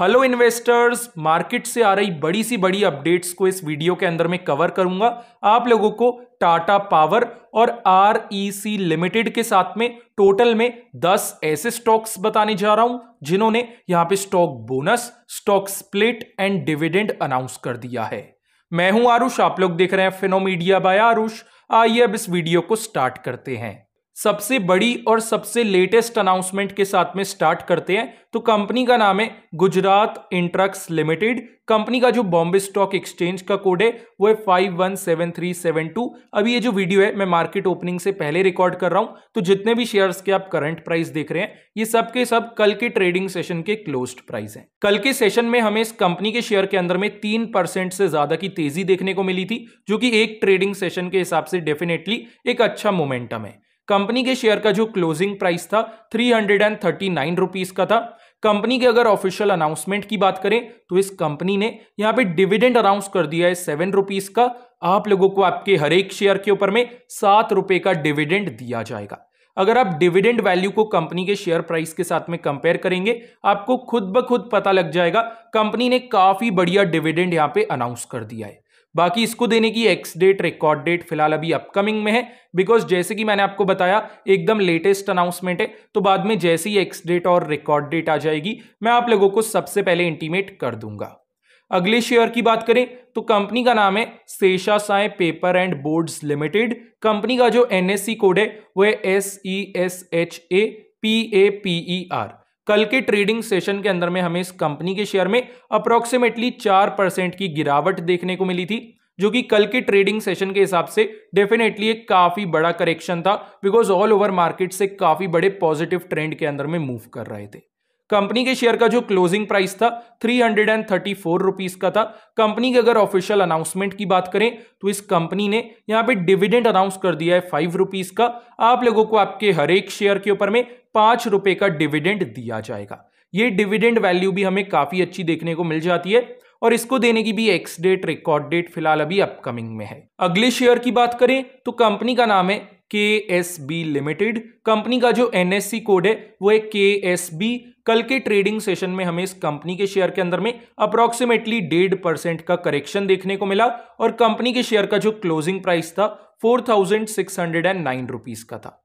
Hello investors, market से आ रही बड़ी सी बड़ी अपडेट्स को इस वीडियो के अंदर मैं कवर करूंगा। आप लोगों को टाटा पावर और आरईसी लिमिटेड के साथ में टोटल में 10 ऐसे स्टॉक्स बताने जा रहा हूं जिन्होंने यहां पे stock bonus, stock split and dividend announce कर दिया है। मैं हूं आरुष, आप लोग देख रहे हैं फिनो मीडिया बाय आरुष। आइए अब इस वीडियो को स्टार्ट करते हैं। सबसे बड़ी और सबसे लेटेस्ट अनाउंसमेंट के साथ में स्टार्ट करते हैं। तो कंपनी का नाम है गुजरात इंट्रक्स लिमिटेड। कंपनी का जो बॉम्बे स्टॉक एक्सचेंज का कोड है वो है 517372। अभी ये जो वीडियो है मैं मार्केट ओपनिंग से पहले रिकॉर्ड कर रहा हूं, तो जितने भी शेयर्स के आप करंट प्राइस देख रहे हैं ये सब के सब कल के ट्रेडिंग सेशन के क्लोज्ड प्राइस हैं। कल के सेशन में हमें इस कंपनी के शेयर के अंदर में 3% से ज्यादा की तेजी देखने को मिली थी, जो कि एक ट्रेडिंग सेशन के हिसाब से डेफिनेटली एक अच्छा मोमेंटम है। कंपनी के शेयर का जो क्लोजिंग प्राइस था 339 रुपीस का था। कंपनी के अगर ऑफिशियल अनाउंसमेंट की बात करें तो इस कंपनी ने यहां पे डिविडेंड अनाउंस कर दिया है 7 रुपीस का। आप लोगों को आपके हर एक शेयर के ऊपर में 7 रुपए का डिविडेंड दिया जाएगा। अगर आप डिविडेंड वैल्यू को कंपनी के शेयर प्राइस के साथ में कंपेयर करेंगे आपको खुद ब खुद पता लग जाएगा कंपनी ने काफी बढ़िया डिविडेंड यहां पे अनाउंस कर दिया है। बाकी इसको देने की एक्स डेट, रिकॉर्ड डेट फिलहाल अभी अपकमिंग में है, बिकॉज जैसे कि मैंने आपको बताया एकदम लेटेस्ट अनाउंसमेंट है, तो बाद में जैसे ही एक्स डेट और रिकॉर्ड डेट आ जाएगी मैं आप लोगों को सबसे पहले इंटीमेट कर दूंगा। अगले शेयर की बात करें तो कंपनी का नाम है शेषा Sai paper and boards limited. Company का जो एनएससी कोड है वो है SESHAPAPER। कल के ट्रेडिंग सेशन के अंदर में हमें इस कंपनी के शेयर में अप्रोक्सीमेटली 4% की गिरावट देखने को मिली थी, जो कि कल के ट्रेडिंग सेशन के हिसाब से डेफिनेटली एक काफी बड़ा करेक्शन था, बिकॉज ऑल ओवर मार्केट से काफी बड़े पॉजिटिव ट्रेंड के अंदर में मूव कर रहे थे। कंपनी के शेयर का जो क्लोजिंग प्राइस था 334 रुपीस का था। कंपनी के अगर ऑफिशियल अनाउंसमेंट की बात करें तो इस कंपनी ने यहां पे डिविडेंड अनाउंस कर दिया है 5 रुपीस का। आप लोगों को आपके हर एक शेयर के ऊपर में 5 रुपए का डिविडेंड दिया जाएगा। ये डिविडेंड वैल्यू भी हमें काफी अच्छी देखने को मिल जाती है और इसको देने की भी एक्स डेट, रिकॉर्ड डेट फिलहाल अभी अपकमिंग में है। अगले शेयर की बात करें तो कंपनी का नाम है KSB लिमिटेड। कंपनी का जो एनएससी कोड है वो है KSB। कल के ट्रेडिंग सेशन में हमें इस कंपनी के शेयर के अंदर में अप्रोक्सीमेटली 1.5% का करेक्शन देखने को मिला और कंपनी के शेयर का जो क्लोजिंग प्राइस था 4609 रुपीस का था।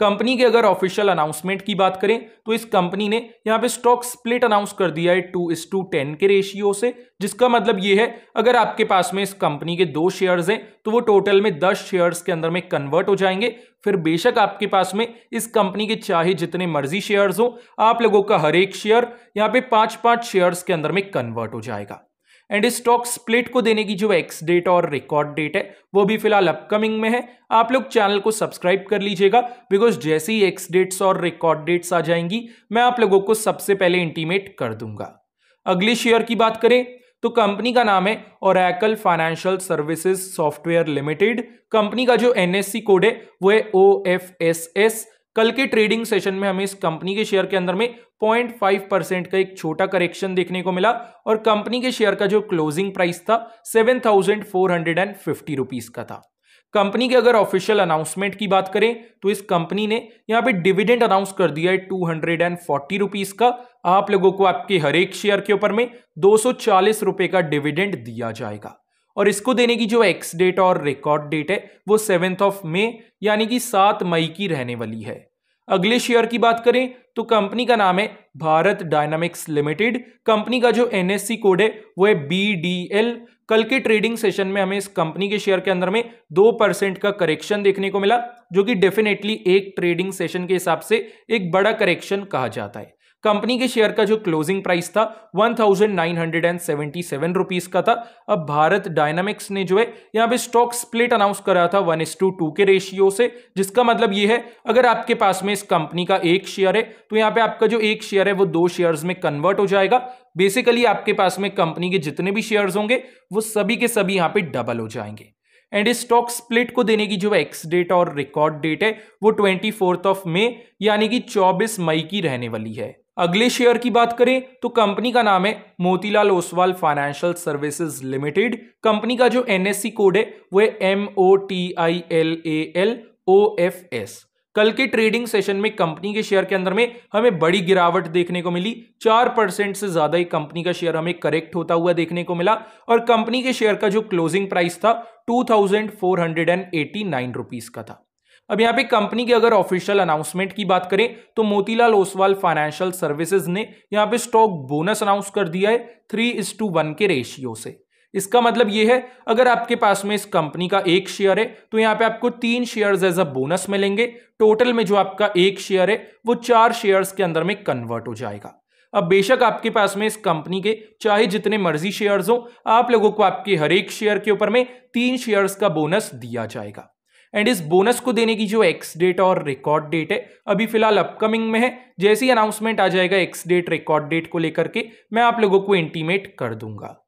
कंपनी के अगर ऑफिशियल अनाउंसमेंट की बात करें तो इस कंपनी ने यहां पे स्टॉक स्प्लिट अनाउंस कर दिया है 2:10 के रेशियो से, जिसका मतलब ये है अगर आपके पास में इस कंपनी के 2 शेयर्स हैं तो वो टोटल में 10 शेयर्स के अंदर में कन्वर्ट हो जाएंगे। फिर बेशक आपके पास में इस कंपनी के चाहे जितने मर्जी शेयर्स हो, आप लोगों का हर एक शेयर यहाँ पे 5-5 शेयर्स के अंदर में कन्वर्ट हो जाएगा। एंड स्टॉक स्प्लिट को देने की जो एक्स डेट और रिकॉर्ड डेट है वो भी फिलहाल अपकमिंग में है। आप लोग चैनल को सब्सक्राइब कर लीजिएगा, बिकॉज जैसे ही एक्स डेट्स और रिकॉर्ड डेट्स आ जाएंगी मैं आप लोगों को सबसे पहले इंटीमेट कर दूंगा। अगले शेयर की बात करें तो कंपनी का नाम है Oracle financial services software limited. Company का जो एनएससी कोड है वो है OFSS। कल के ट्रेडिंग सेशन में हमें इस कंपनी के शेयर के अंदर में 0.5% का एक छोटा करेक्शन देखने को मिला और कंपनी के शेयर का जो क्लोजिंग प्राइस था 7450 रुपीस का था। कंपनी के अगर ऑफिशियल अनाउंसमेंट की बात करें तो इस कंपनी ने यहां पे डिविडेंड अनाउंस कर दिया है 240 रुपीस का। आप लोगों को आपके हर एक शेयर के ऊपर में 240 रुपए का डिविडेंड दिया जाएगा और इसको देने की जो एक्स डेट और रिकॉर्ड डेट है वो 7 मई यानी कि 7 मई की रहने वाली है। अगले शेयर की बात करें तो कंपनी का नाम है भारत डायनामिक्स लिमिटेड। कंपनी का जो एनएससी कोड है वो है BDL। कल के ट्रेडिंग सेशन में हमें इस कंपनी के शेयर के अंदर में 2% का करेक्शन देखने को मिला, जो कि डेफिनेटली एक ट्रेडिंग सेशन के हिसाब से एक बड़ा करेक्शन कहा जाता है। कंपनी के शेयर का जो क्लोजिंग प्राइस था 1977 रुपीस का था। अब भारत डायनामिक्स ने जो है यहाँ पे स्टॉक स्प्लिट अनाउंस करा था 1:2 के रेशियो से, जिसका मतलब ये है अगर आपके पास में इस कंपनी का 1 शेयर है तो यहाँ पे आपका जो 1 शेयर है वो 2 शेयर्स में कन्वर्ट हो जाएगा। बेसिकली आपके पास में कंपनी के जितने भी शेयर्स होंगे वो सभी के सभी यहाँ पे डबल हो जाएंगे। एंड स्टॉक स्प्लिट को देने की जो एक्स डेट और रिकॉर्ड डेट है वो 24 मई यानी कि 24 मई की रहने वाली है। अगले शेयर की बात करें तो कंपनी का नाम है Motilal Oswal financial services limited. Company का जो एनएससी कोड है वो है MOTILAL OFS। कल के ट्रेडिंग सेशन में कंपनी के शेयर के अंदर में हमें बड़ी गिरावट देखने को मिली। 4% से ज्यादा ही कंपनी का शेयर हमें करेक्ट होता हुआ देखने को मिला और कंपनी के शेयर का जो क्लोजिंग प्राइस था 2489 रुपीस का था। अब यहां पे कंपनी की अगर ऑफिशियल अनाउंसमेंट की बात करें तो मोतीलाल ओसवाल फाइनेंशियल सर्विसेज ने यहां पे स्टॉक बोनस अनाउंस कर दिया है 3:1 के रेशियो से। इसका मतलब यह है अगर आपके पास में इस कंपनी का एक शेयर है तो यहां पे आपको 3 शेयर्स एज अ बोनस मिलेंगे। टोटल में जो आपका एक शेयर है वो 4 शेयर्स के अंदर में कन्वर्ट हो जाएगा। अब बेशक आपके पास में इस कंपनी के चाहे जितने मर्जी शेयर्स हो, आप लोगों को आपके हर एक शेयर के ऊपर में 3 शेयर्स का बोनस दिया जाएगा। एंड इस बोनस को देने की जो एक्स डेट और रिकॉर्ड डेट है अभी फिलहाल अपकमिंग में है। जैसे ही अनाउंसमेंट आ जाएगा एक्स डेट रिकॉर्ड डेट को लेकर के मैं आप लोगों को इंटीमेट कर दूंगा।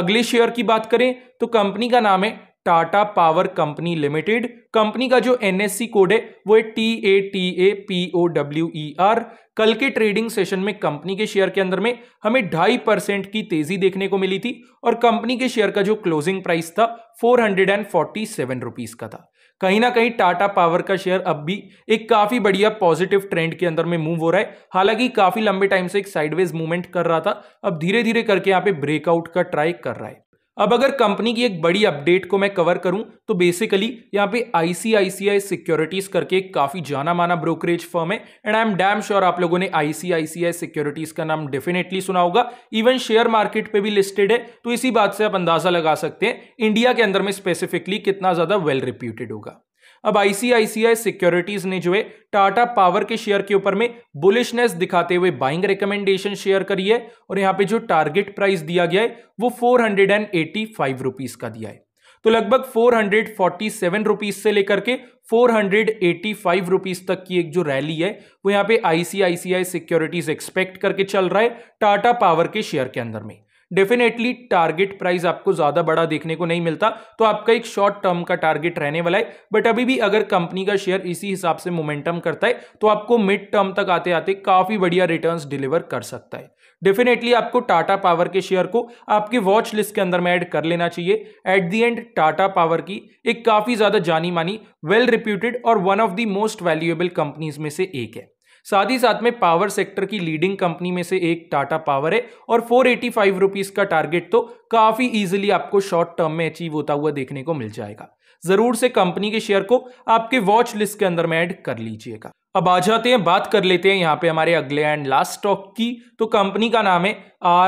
अगले शेयर की बात करें तो कंपनी का नाम है Tata power company limited. Company का जो एनएससी कोड है वो है TATAPOWER। कल के ट्रेडिंग सेशन में कंपनी के शेयर के अंदर में हमें 2.5% की तेजी देखने को मिली थी और कंपनी के शेयर का जो क्लोजिंग प्राइस था 447 रुपीस का था। कहीं ना कहीं टाटा पावर का शेयर अब भी एक काफी बढ़िया पॉजिटिव ट्रेंड के अंदर में मूव हो रहा है। हालांकि काफी लंबे टाइम से एक साइडवेज मूवमेंट कर रहा था, अब धीरे धीरे करके यहाँ पे ब्रेकआउट का ट्राई कर रहा है। अब अगर कंपनी की एक बड़ी अपडेट को मैं कवर करूं तो बेसिकली यहाँ पे ICICI सिक्योरिटीज करके एक काफी जाना माना ब्रोकरेज फर्म है and I am damn sure आप लोगों ने ICICI सिक्योरिटीज का नाम डेफिनेटली सुना होगा। इवन शेयर मार्केट पे भी लिस्टेड है, तो इसी बात से आप अंदाजा लगा सकते हैं इंडिया के अंदर में स्पेसिफिकली कितना ज्यादा वेल रिप्यूटेड होगा। अब ICICI सिक्योरिटीज ने जो है टाटा पावर के शेयर के ऊपर में बुलिशनेस दिखाते हुए बाइंग रिकमेंडेशन शेयर करी है और यहाँ पे जो टारगेट प्राइस दिया गया है वो 485 रुपीस का दिया है। तो लगभग 447 रुपीस से लेकर के 485 रुपीस तक की एक जो रैली है वो यहाँ पे ICICI सिक्योरिटीज एक्सपेक्ट करके चल रहा है टाटा पावर के शेयर के अंदर में। डेफिनेटली टारगेट प्राइस आपको ज्यादा बड़ा देखने को नहीं मिलता, तो आपका एक शॉर्ट टर्म का टारगेट रहने वाला है। बट अभी भी अगर कंपनी का शेयर इसी हिसाब से मोमेंटम करता है तो आपको मिड टर्म तक आते आते काफी बढ़िया रिटर्न्स डिलीवर कर सकता है। डेफिनेटली आपको टाटा पावर के शेयर को आपके वॉच लिस्ट के अंदर में ऐड कर लेना चाहिए। At the end Tata power की एक काफी ज्यादा जानी मानी, वेल रिप्यूटेड और one of the most valuable companies में से एक है। साथ ही साथ में पावर सेक्टर की लीडिंग कंपनी में से एक टाटा पावर है और 485 रुपीस का टारगेट तो काफी इजीली आपको शॉर्ट टर्म में अचीव होता हुआ देखने को मिल जाएगा। जरूर से कंपनी के शेयर को आपके वॉच लिस्ट के अंदर में ऐड कर लीजिएगा। अब आ जाते हैं, बात कर लेते हैं यहाँ पे हमारे अगले एंड लास्ट स्टॉक की। तो कंपनी का नाम है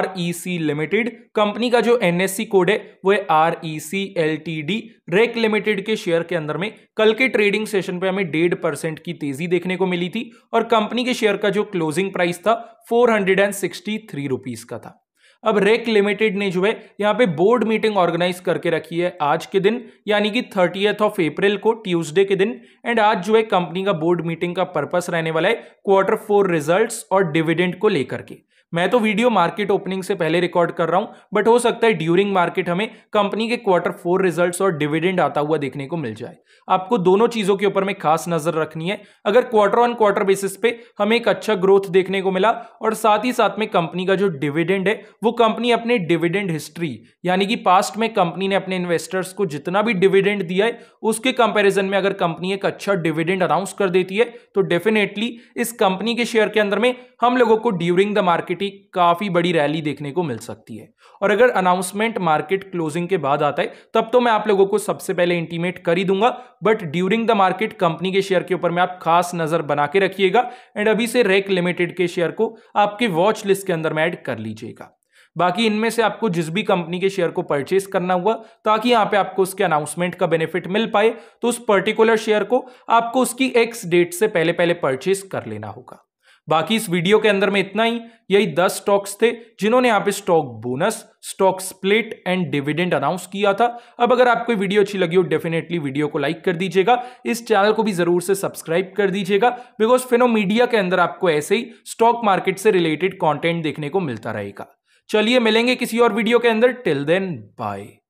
REC लिमिटेड। कंपनी का जो NSE कोड है वो है REC LTD। REC लिमिटेड के शेयर के अंदर में कल के ट्रेडिंग सेशन पे हमें 1.5% की तेजी देखने को मिली थी और कंपनी के शेयर का जो क्लोजिंग प्राइस था 463 रुपीस का था। अब REC लिमिटेड ने जो है यहाँ पे बोर्ड मीटिंग ऑर्गेनाइज करके रखी है आज के दिन, यानी कि 30 अप्रैल को ट्यूसडे के दिन। एंड आज जो है कंपनी का बोर्ड मीटिंग का पर्पस रहने वाला है Q4 रिजल्ट्स और डिविडेंड को लेकर के। मैं तो वीडियो मार्केट ओपनिंग से पहले रिकॉर्ड कर रहा हूं, बट हो सकता है ड्यूरिंग मार्केट हमें कंपनी के Q4 रिजल्ट्स और डिविडेंड आता हुआ देखने को मिल जाए। आपको दोनों चीजों के ऊपर में खास नजर रखनी है। अगर Q1 बेसिस पे हमें एक अच्छा ग्रोथ देखने को मिला और साथ ही साथ में कंपनी का जो डिविडेंड है वो कंपनी अपने डिविडेंड हिस्ट्री, यानी कि पास्ट में कंपनी ने अपने इन्वेस्टर्स को जितना भी डिविडेंड दिया है उसके कंपेरिजन में अगर कंपनी एक अच्छा डिविडेंड अनाउंस कर देती है तो डेफिनेटली इस कंपनी के शेयर के अंदर में हम लोगों को ड्यूरिंग द मार्केट काफी बड़ी रैली देखने को मिल सकती है। और अगर अनाउंसमेंट मार्केट क्लोजिंग के बाद आता है तब तो मैं आप लोगों को सबसे पहले इंटीमेट कर ही दूंगा, but during the market company के शेयर के ऊपर में आप खास नजर बना के रखिएगा। एंड अभी से REC लिमिटेड के शेयर को आपके वॉच लिस्ट के अंदर में ऐड कर लीजिएगा। बाकी इनमें से आपको जिस भी कंपनी के शेयर को परचेस करना हुआ, ताकि यहाँ पे आपको उसके अनाउंसमेंट का बेनिफिट मिल पाए, तो उस पर्टिकुलर शेयर को आपको उसकी एक्स डेट से पहले पहले परचेस कर लेना होगा। बाकी इस वीडियो के अंदर में इतना ही। यही 10 स्टॉक्स थे जिन्होंने यहाँ पे stock bonus, stock split and dividend announce किया था। अब अगर आपको वीडियो अच्छी लगी हो डेफिनेटली वीडियो को लाइक कर दीजिएगा, इस चैनल को भी जरूर से सब्सक्राइब कर दीजिएगा, बिकॉज फिनो मीडिया के अंदर आपको ऐसे ही स्टॉक मार्केट से रिलेटेड कॉन्टेंट देखने को मिलता रहेगा। चलिए मिलेंगे किसी और वीडियो के अंदर, टिल देन बाय।